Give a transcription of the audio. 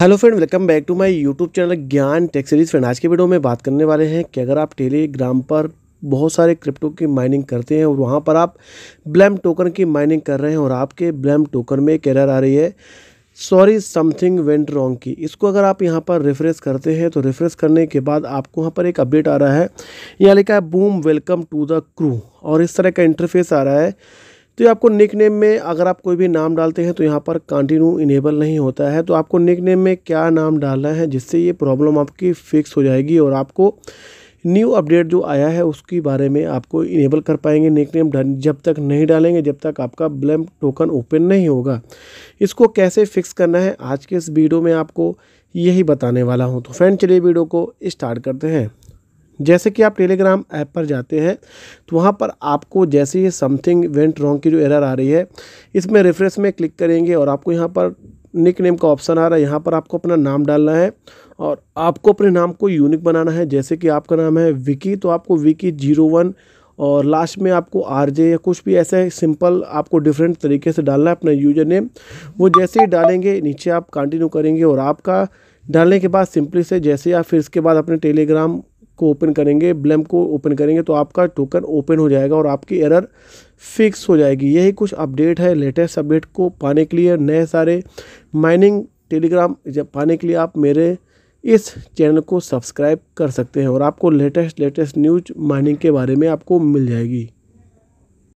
Hello friend, welcome back to my YouTube channel Gyan tech series. Friend, आज के video में बात करने वाले हैं कि अगर आप टेलीग्राम पर बहुत सारे क्रिप्टो की माइनिंग करते हैं और वहां पर आप ब्लम टोकन की माइनिंग कर रहे हैं और आपके ब्लम टोकन में एरर आ रही है, सॉरी समथिंग वेंट रॉन्ग की, इसको अगर आप यहाँ पर रिफ्रेश करते हैं तो रिफ्रेश करने के बाद आपको यहाँ पर एक अपडेट आ रहा है। यहाँ लिखा है boom welcome to the crew और इस तरह का इंटरफेस आ रहा है। तो ये आपको निक नेम में अगर आप कोई भी नाम डालते हैं तो यहाँ पर कंटिन्यू इनेबल नहीं होता है, तो आपको निक नेम में क्या नाम डालना है जिससे ये प्रॉब्लम आपकी फिक्स हो जाएगी और आपको न्यू अपडेट जो आया है उसके बारे में आपको इनेबल कर पाएंगे। निक नेम जब तक नहीं डालेंगे, जब तक आपका ब्लम टोकन ओपन नहीं होगा, इसको कैसे फिक्स करना है आज के इस वीडियो में आपको यही बताने वाला हूँ। तो फ्रेंड, चलिए वीडियो को स्टार्ट करते हैं। जैसे कि आप टेलीग्राम ऐप पर जाते हैं तो वहाँ पर आपको जैसे ही समथिंग वेंट रॉन्ग की जो एरर आ रही है, इसमें रिफ्रेश में क्लिक करेंगे और आपको यहाँ पर निक नेम का ऑप्शन आ रहा है। यहाँ पर आपको अपना नाम डालना है और आपको अपने नाम को यूनिक बनाना है। जैसे कि आपका नाम है विकी, तो आपको विकी 01 और लास्ट में आपको आरजे या कुछ भी ऐसे सिंपल आपको डिफरेंट तरीके से डालना है अपना यूजर नेम। वो जैसे ही डालेंगे नीचे आप कंटिन्यू करेंगे और आपका डालने के बाद सिंपली से जैसे आप फिर इसके बाद अपने टेलीग्राम को ओपन करेंगे, ब्लम को ओपन करेंगे, तो आपका टोकन ओपन हो जाएगा और आपकी एरर फिक्स हो जाएगी। यही कुछ अपडेट है। लेटेस्ट अपडेट को पाने के लिए, नए सारे माइनिंग टेलीग्राम जब पाने के लिए आप मेरे इस चैनल को सब्सक्राइब कर सकते हैं और आपको लेटेस्ट न्यूज माइनिंग के बारे में आपको मिल जाएगी।